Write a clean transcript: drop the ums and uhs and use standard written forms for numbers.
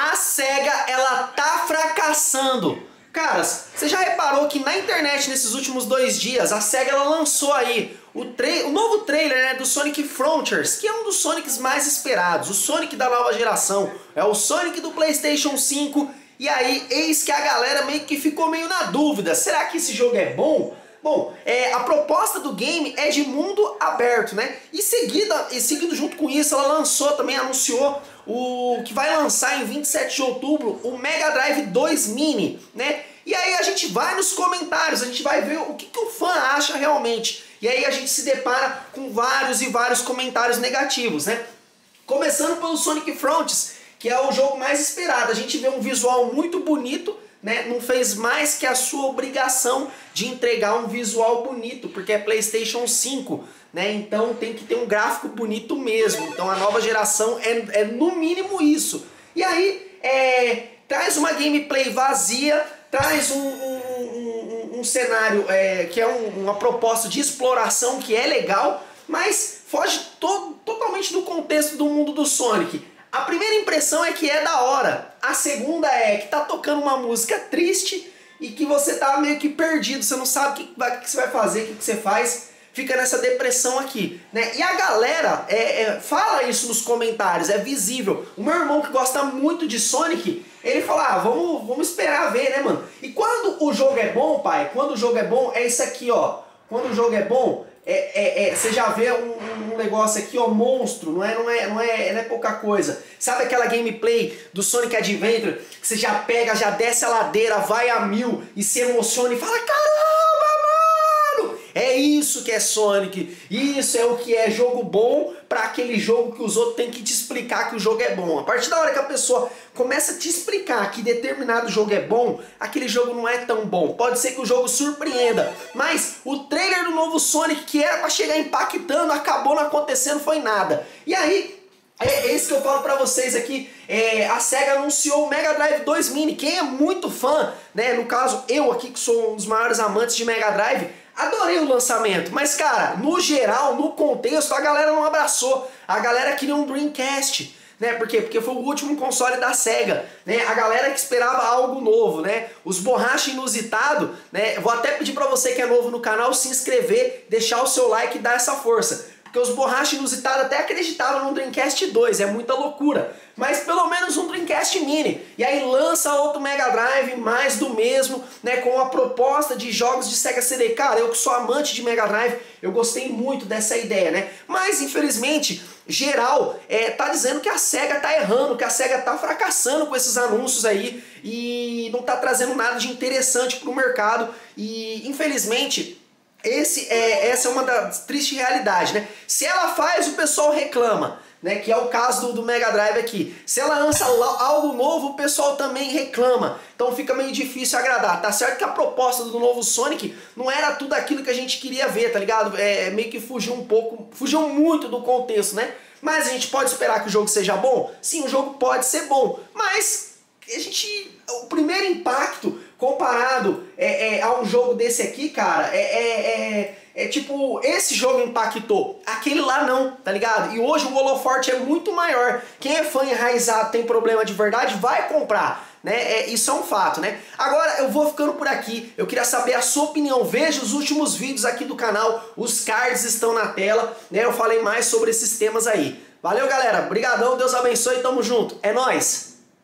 a SEGA, ela tá fracassando. Caras, você já reparou que na internet, nesses últimos 2 dias, a SEGA ela lançou aí o novo trailer, né, do Sonic Frontiers, que é um dos Sonics mais esperados, o Sonic da nova geração, é o Sonic do PlayStation 5, e aí eis que a galera meio que ficou meio na dúvida, será que esse jogo é bom? Bom, a proposta do game é de mundo aberto, né? E seguindo junto com isso, ela lançou também, anunciou o que vai lançar em 27 de outubro o Mega Drive 2 Mini, né? E aí a gente vai nos comentários, a gente vai ver o que o fã acha realmente. E aí a gente se depara com vários e vários comentários negativos, né? Começando pelo Sonic Frontiers, que é o jogo mais esperado. A gente vê um visual muito bonito, né? Não fez mais que a sua obrigação de entregar um visual bonito, porque é PlayStation 5, né? Então tem que ter um gráfico bonito mesmo. Então a nova geração é no mínimo isso. E aí traz uma gameplay vazia, traz um cenário que é uma proposta de exploração que é legal, mas foge totalmente do contexto do mundo do Sonic. A primeira impressão é que é da hora, a segunda é que tá tocando uma música triste e que você tá meio que perdido, você não sabe o que você vai fazer, o que você faz, fica nessa depressão aqui, né? E a galera fala isso nos comentários, é visível. O meu irmão, que gosta muito de Sonic, ele fala, ah, vamos esperar ver, né, mano? E quando o jogo é bom, pai, quando o jogo é bom, é isso aqui, ó. Quando o jogo é bom, você já vê um negócio aqui, ó, monstro, não é pouca coisa. Sabe aquela gameplay do Sonic Adventure, que você já pega, já desce a ladeira, vai a mil e se emociona e fala, caramba, mano! É isso que é Sonic, isso é o que é jogo bom para aquele jogo que os outros têm que te explicar que o jogo é bom. A partir da hora que a pessoa começa a te explicar que determinado jogo é bom, aquele jogo não é tão bom. Pode ser que o jogo surpreenda, mas o trailer do novo Sonic, que era para chegar impactando, acabou não acontecendo, foi nada. E aí, é isso que eu falo pra vocês aqui, a SEGA anunciou o Mega Drive 2 Mini. Quem é muito fã, né, no caso eu aqui, que sou um dos maiores amantes de Mega Drive, adorei o lançamento, mas cara, no geral, no contexto, a galera não abraçou. A galera queria um Dreamcast, né? Por quê? Porque foi o último console da SEGA, né? A galera que esperava algo novo, né? Os borracha inusitado, né? Vou até pedir pra você que é novo no canal se inscrever, deixar o seu like e dar essa força. Porque os borracha inusitado até acreditavam num Dreamcast 2, é muita loucura. Mas pelo menos um Dreamcast Mini. E aí lança outro Mega Drive, mais do mesmo, né? Com a proposta de jogos de Sega CD. Cara, eu que sou amante de Mega Drive, eu gostei muito dessa ideia, né? Mas infelizmente, geral, tá dizendo que a SEGA tá errando, que a SEGA tá fracassando com esses anúncios aí. E não tá trazendo nada de interessante pro mercado. E infelizmente, essa é uma das tristes realidades, né? Se ela faz, o pessoal reclama, né? Que é o caso do Mega Drive aqui. Se ela lança algo novo, o pessoal também reclama. Então fica meio difícil agradar. Tá certo que a proposta do novo Sonic não era tudo aquilo que a gente queria ver, tá ligado? Meio que fugiu muito do contexto, né? Mas a gente pode esperar que o jogo seja bom? Sim, o jogo pode ser bom, mas o primeiro impacto comparado a um jogo desse aqui, cara, tipo, esse jogo impactou, aquele lá não, tá ligado? E hoje o holoforte é muito maior. Quem é fã enraizado, tem problema de verdade, vai comprar, né? Isso é um fato, né? Agora eu vou ficando por aqui, eu queria saber a sua opinião. Veja os últimos vídeos aqui do canal, os cards estão na tela, né? Eu falei mais sobre esses temas aí. Valeu, galera, brigadão, Deus abençoe, tamo junto, é nóis!